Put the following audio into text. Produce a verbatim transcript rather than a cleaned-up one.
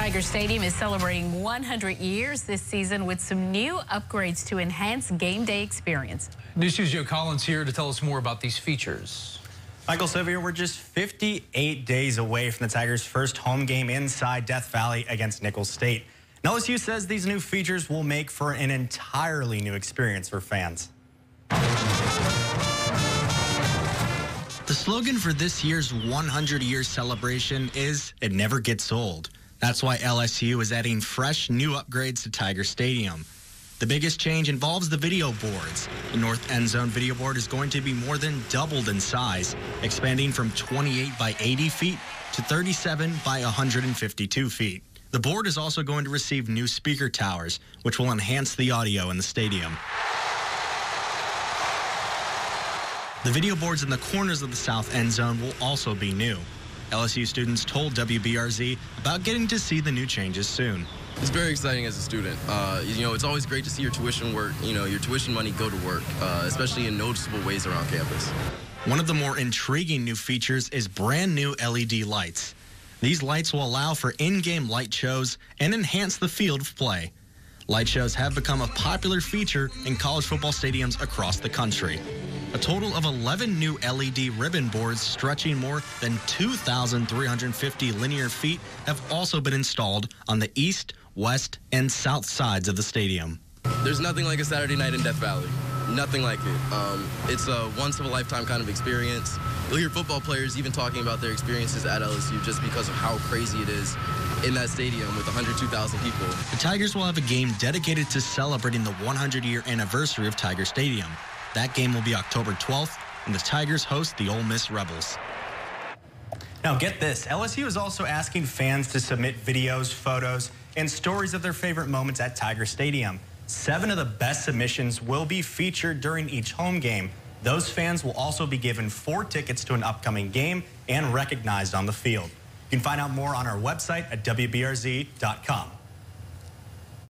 Tiger Stadium is celebrating one hundred years this season with some new upgrades to enhance game day experience. News Two's Joe Collins here to tell us more about these features. Michael, Sylvia, we're just fifty-eight days away from the Tigers' first home game inside Death Valley against Nicholls State. And L S U says these new features will make for an entirely new experience for fans. The slogan for this year's one hundred year celebration is, "It never gets old." That's why L S U is adding fresh new upgrades to Tiger Stadium. The biggest change involves the video boards. The north end zone video board is going to be more than doubled in size, expanding from twenty-eight by eighty feet to thirty-seven by one hundred fifty-two feet. The board is also going to receive new speaker towers, which will enhance the audio in the stadium. The video boards in the corners of the south end zone will also be new. L S U students told W B R Z about getting to see the new changes soon. It's very exciting as a student. Uh, you know, it's always great to see your tuition work, you know, your tuition money go to work, uh, especially in noticeable ways around campus. One of the more intriguing new features is brand new L E D lights. These lights will allow for in-game light shows and enhance the field of play. Light shows have become a popular feature in college football stadiums across the country. A total of eleven new L E D ribbon boards stretching more than two thousand three hundred fifty linear feet have also been installed on the east, west, and south sides of the stadium. There's nothing like a Saturday night in Death Valley. Nothing like it. Um, it's a once-in-a-lifetime kind of experience. You'll hear football players even talking about their experiences at L S U just because of how crazy it is in that stadium with one hundred two thousand people. The Tigers will have a game dedicated to celebrating the one hundred year anniversary of Tiger Stadium. That game will be October twelfth, and the Tigers host the Ole Miss Rebels. Now get this, L S U is also asking fans to submit videos, photos, and stories of their favorite moments at Tiger Stadium. Seven of the best submissions will be featured during each home game. Those fans will also be given four tickets to an upcoming game and recognized on the field. You can find out more on our website at W B R Z dot com.